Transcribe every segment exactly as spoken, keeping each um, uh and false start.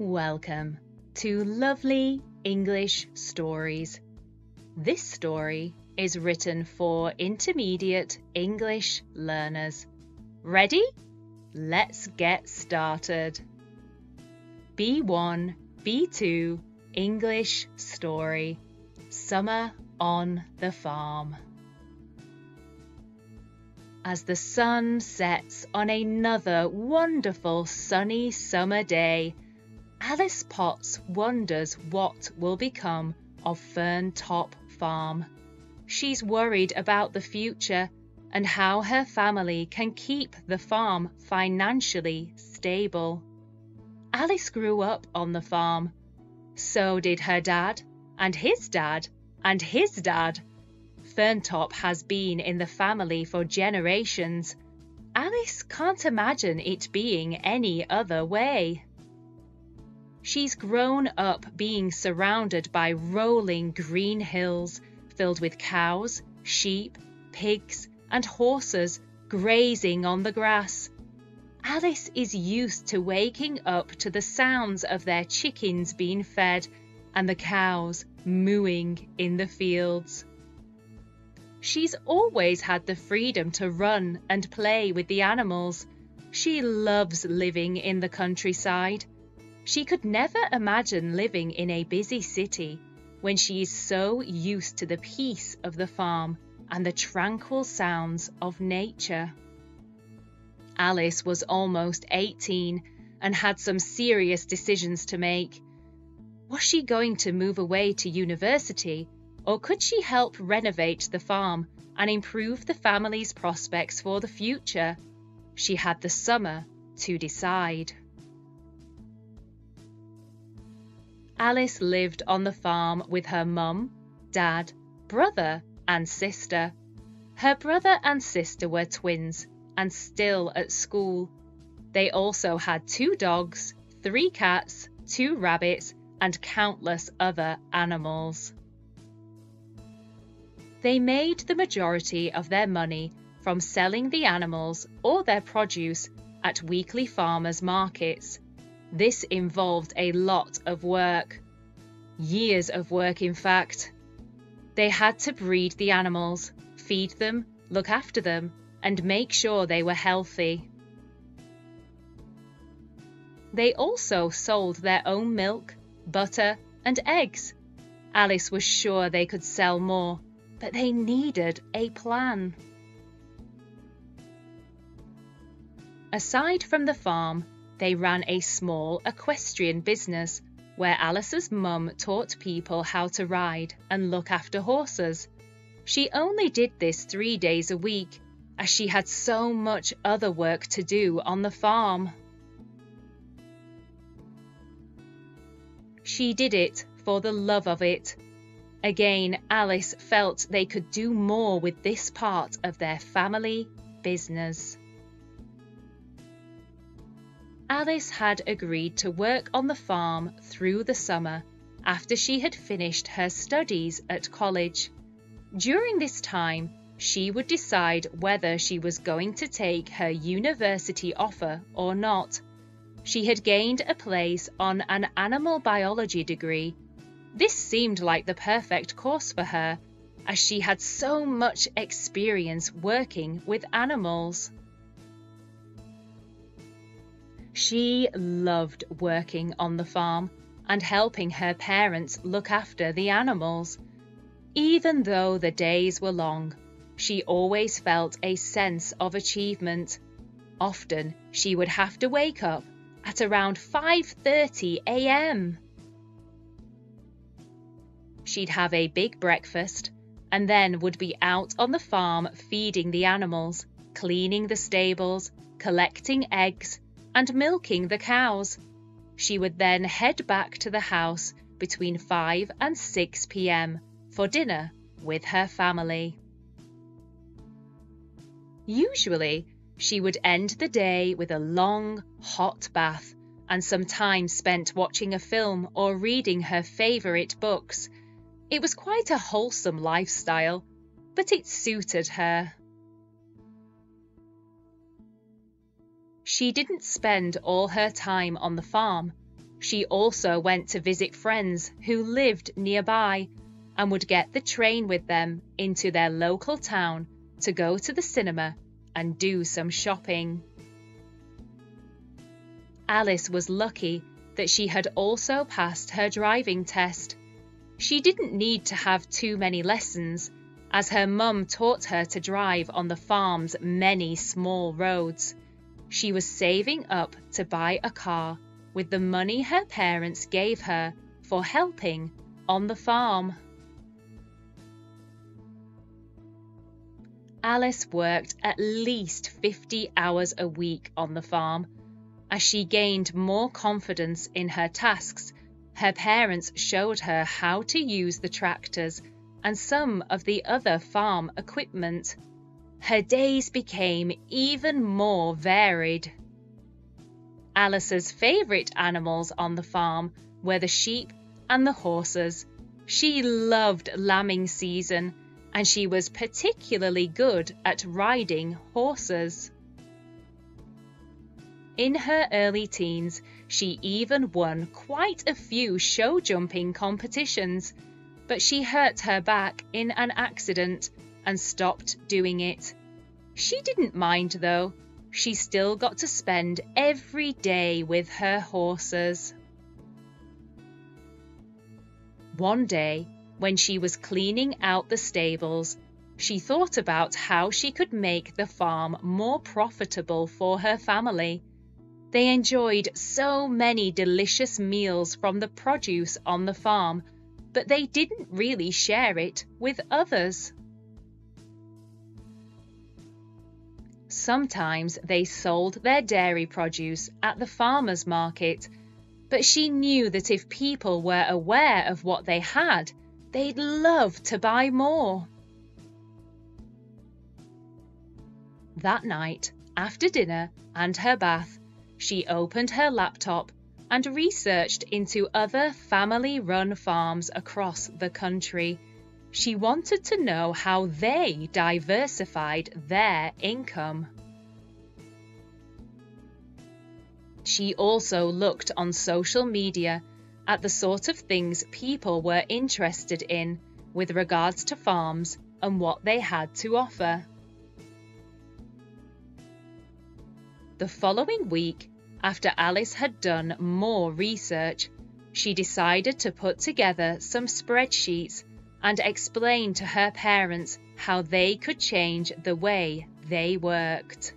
Welcome to Lovely English Stories. This story is written for intermediate English learners. Ready? Let's get started. B one, B two English Story. Summer on the Farm. As the sun sets on another wonderful sunny summer day, Alice Potts wonders what will become of Ferntop Farm. She's worried about the future and how her family can keep the farm financially stable. Alice grew up on the farm. So did her dad, and his dad, and his dad. Ferntop has been in the family for generations. Alice can't imagine it being any other way. She's grown up being surrounded by rolling green hills filled with cows, sheep, pigs, and horses grazing on the grass. Alice is used to waking up to the sounds of their chickens being fed and the cows mooing in the fields. She's always had the freedom to run and play with the animals. She loves living in the countryside. She could never imagine living in a busy city when she is so used to the peace of the farm and the tranquil sounds of nature. Alice was almost eighteen and had some serious decisions to make. Was she going to move away to university, or could she help renovate the farm and improve the family's prospects for the future? She had the summer to decide. Alice lived on the farm with her mum, dad, brother and sister. Her brother and sister were twins and still at school. They also had two dogs, three cats, two rabbits and countless other animals. They made the majority of their money from selling the animals or their produce at weekly farmers' markets. This involved a lot of work. Years of work, in fact. They had to breed the animals, feed them, look after them, and make sure they were healthy. They also sold their own milk, butter, and eggs. Alice was sure they could sell more, but they needed a plan. Aside from the farm, they ran a small equestrian business where Alice's mum taught people how to ride and look after horses. She only did this three days a week, as she had so much other work to do on the farm. She did it for the love of it. Again, Alice felt they could do more with this part of their family business. Alice had agreed to work on the farm through the summer after she had finished her studies at college. During this time, she would decide whether she was going to take her university offer or not. She had gained a place on an animal biology degree. This seemed like the perfect course for her, as she had so much experience working with animals. She loved working on the farm and helping her parents look after the animals. Even though the days were long, she always felt a sense of achievement. Often she would have to wake up at around five thirty a m She'd have a big breakfast and then would be out on the farm feeding the animals, cleaning the stables, collecting eggs, and milking the cows. She would then head back to the house between five and six p m for dinner with her family. Usually, she would end the day with a long, hot bath and some time spent watching a film or reading her favourite books. It was quite a wholesome lifestyle, but it suited her. She didn't spend all her time on the farm. She also went to visit friends who lived nearby and would get the train with them into their local town to go to the cinema and do some shopping. Alice was lucky that she had also passed her driving test. She didn't need to have too many lessons, as her mum taught her to drive on the farm's many small roads. She was saving up to buy a car with the money her parents gave her for helping on the farm. Alice worked at least fifty hours a week on the farm. As she gained more confidence in her tasks, her parents showed her how to use the tractors and some of the other farm equipment. Her days became even more varied. Alice's favourite animals on the farm were the sheep and the horses. She loved lambing season, and she was particularly good at riding horses. In her early teens, she even won quite a few show jumping competitions, but she hurt her back in an accident and stopped doing it. She didn't mind though. She still got to spend every day with her horses. One day, when she was cleaning out the stables, she thought about how she could make the farm more profitable for her family. They enjoyed so many delicious meals from the produce on the farm, but they didn't really share it with others. Sometimes they sold their dairy produce at the farmer's market, but she knew that if people were aware of what they had, they'd love to buy more. That night, after dinner and her bath, she opened her laptop and researched into other family-run farms across the country. She wanted to know how they diversified their income. She also looked on social media at the sort of things people were interested in with regards to farms and what they had to offer. The following week, after Alice had done more research, she decided to put together some spreadsheets and explain to her parents how they could change the way they worked.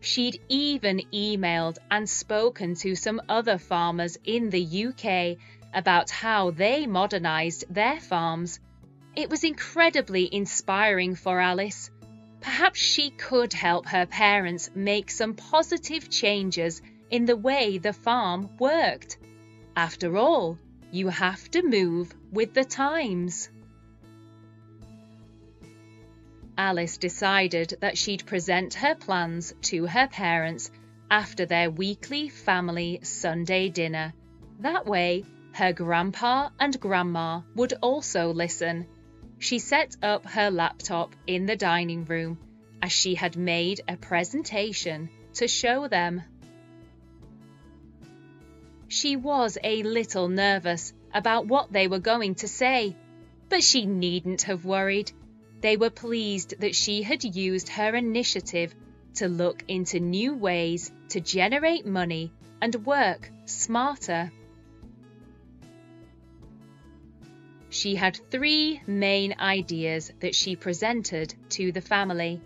She'd even emailed and spoken to some other farmers in the U K about how they modernised their farms. It was incredibly inspiring for Alice. Perhaps she could help her parents make some positive changes in the way the farm worked. After all, you have to move with the times. Alice decided that she'd present her plans to her parents after their weekly family Sunday dinner. That way, her grandpa and grandma would also listen. She set up her laptop in the dining room, as she had made a presentation to show them. She was a little nervous about what they were going to say, but she needn't have worried. They were pleased that she had used her initiative to look into new ways to generate money and work smarter. She had three main ideas that she presented to the family.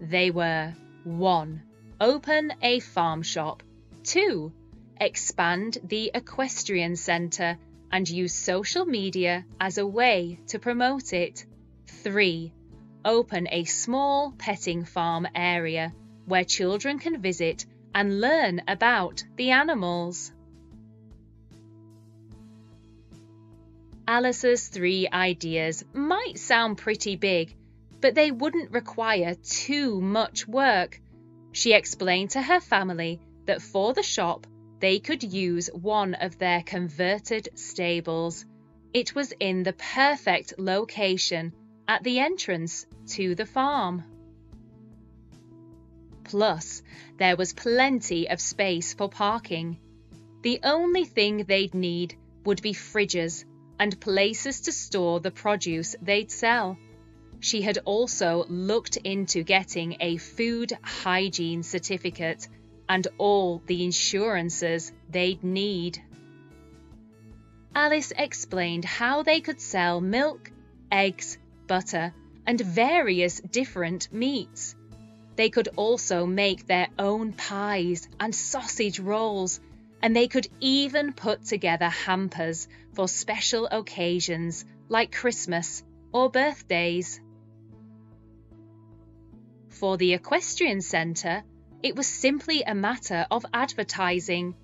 They were: one. Open a farm shop. two. Expand the equestrian centre and use social media as a way to promote it. three. Open a small petting farm area where children can visit and learn about the animals. Alice's three ideas might sound pretty big, but they wouldn't require too much work. She explained to her family that for the shop, they could use one of their converted stables. It was in the perfect location at the entrance to the farm. Plus, there was plenty of space for parking. The only thing they'd need would be fridges and places to store the produce they'd sell. She had also looked into getting a food hygiene certificate and all the insurances they'd need. Alice explained how they could sell milk, eggs, butter, and various different meats. They could also make their own pies and sausage rolls, and they could even put together hampers for special occasions like Christmas or birthdays. For the equestrian centre, it was simply a matter of advertising.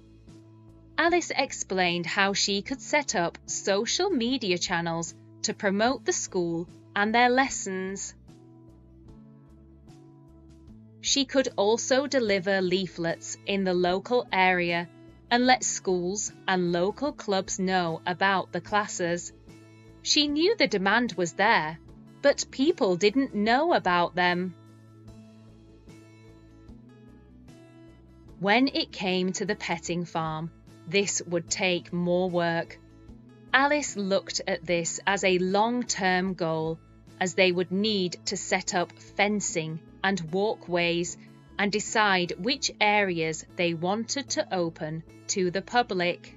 Alice explained how she could set up social media channels to promote the school and their lessons. She could also deliver leaflets in the local area and let schools and local clubs know about the classes. She knew the demand was there, but people didn't know about them. When it came to the petting farm, this would take more work. Alice looked at this as a long-term goal, as they would need to set up fencing and walkways and decide which areas they wanted to open to the public.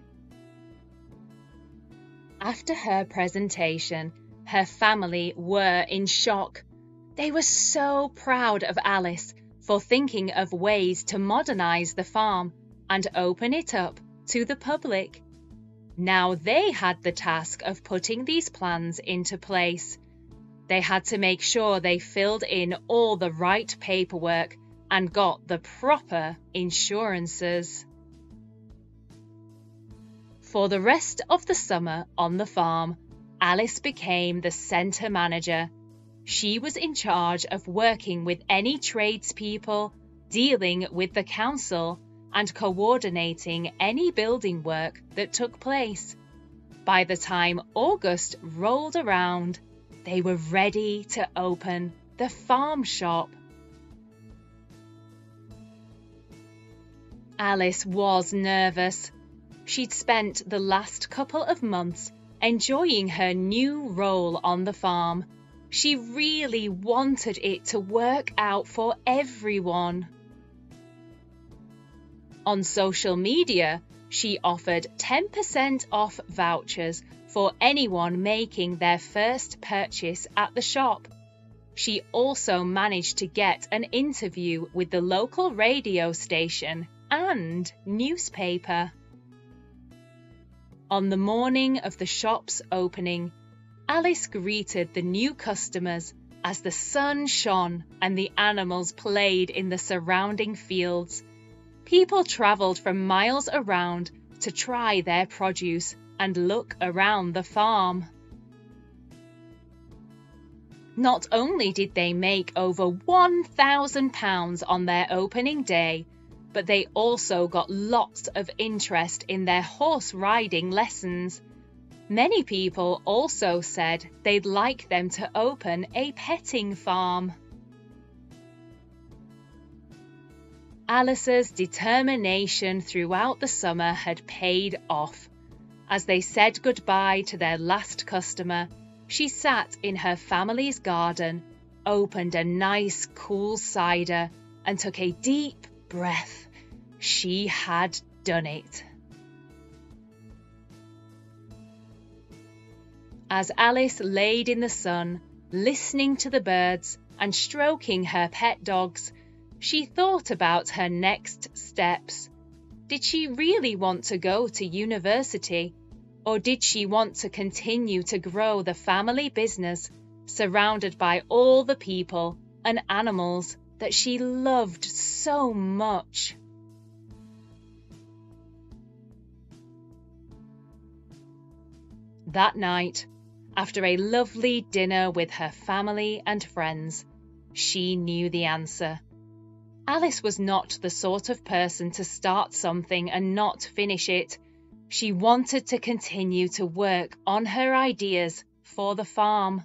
After her presentation, her family were in shock. They were so proud of Alice for thinking of ways to modernise the farm and open it up to the public. Now they had the task of putting these plans into place. They had to make sure they filled in all the right paperwork and got the proper insurances. For the rest of the summer on the farm, Alice became the centre manager. She was in charge of working with any tradespeople, dealing with the council, and coordinating any building work that took place. By the time August rolled around, they were ready to open the farm shop. Alice was nervous. She'd spent the last couple of months enjoying her new role on the farm. She really wanted it to work out for everyone. On social media, she offered ten percent off vouchers for anyone making their first purchase at the shop. She also managed to get an interview with the local radio station and newspaper. On the morning of the shop's opening, Alice greeted the new customers as the sun shone and the animals played in the surrounding fields. People travelled from miles around to try their produce and look around the farm. Not only did they make over one thousand pounds on their opening day, but they also got lots of interest in their horse riding lessons. Many people also said they'd like them to open a petting farm. Alice's determination throughout the summer had paid off. As they said goodbye to their last customer, she sat in her family's garden, opened a nice cool cider, and took a deep breath. She had done it. As Alice laid in the sun, listening to the birds and stroking her pet dogs, she thought about her next steps. Did she really want to go to university, or did she want to continue to grow the family business surrounded by all the people and animals that she loved so much? That night, after a lovely dinner with her family and friends, she knew the answer. Alice was not the sort of person to start something and not finish it. She wanted to continue to work on her ideas for the farm.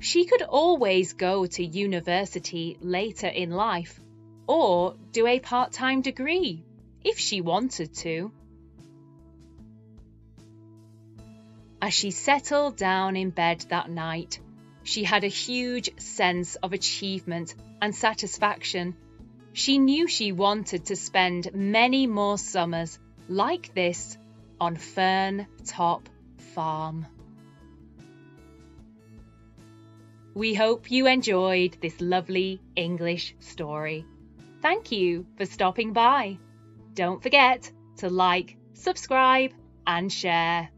She could always go to university later in life or do a part-time degree if she wanted to. As she settled down in bed that night, she had a huge sense of achievement and satisfaction. She knew she wanted to spend many more summers like this on Ferntop Farm. We hope you enjoyed this lovely English story. Thank you for stopping by. Don't forget to like, subscribe, and share.